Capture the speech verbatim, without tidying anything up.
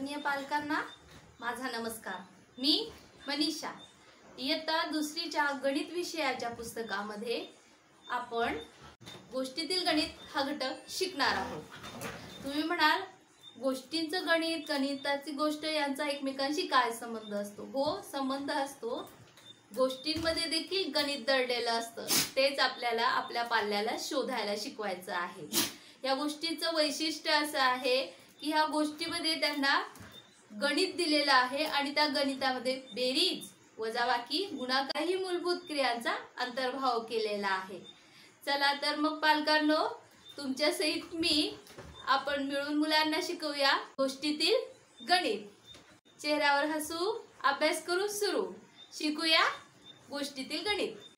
सर्वज्ञ पालकांना माझा नमस्कार। मी मनीषा। इयत्ता दुसरीच्या गणित विषयाच्या पुस्तकामध्ये आपण गोष्टीतील गणित हा घटक शिकणार आहोत। तुम्ही म्हणाल गोष्टींचं गणित, गणिताची गोष्ट यांचा एकमेकांशी काय संबंध असतो? हो, संबंध असतो। गोष्टींमध्ये देखील गणित दडलेलं असतं, तेच आपल्याला आपल्या पाल्याला शोधायला शिकवायचं आहे। या गोष्टीचं वैशिष्ट्य असं आहे की ह्या गोष्टीमध्ये त्यांना गणित दिलेलं आहे आणि त्या गणितामध्ये बेरीज, वजाबाकी, गुणाकार ही मूलभूत क्रियांचा अंतर्भाव केलेला आहे। चला तर मग पालकांनो, तुमच्या सहित मी आपण मिळून मुलांना शिकवूया गोष्टीतील गणित। चेहऱ्यावर हसू, अभ्यास करू सुरू, शिकूया गोष्टीतील गणित।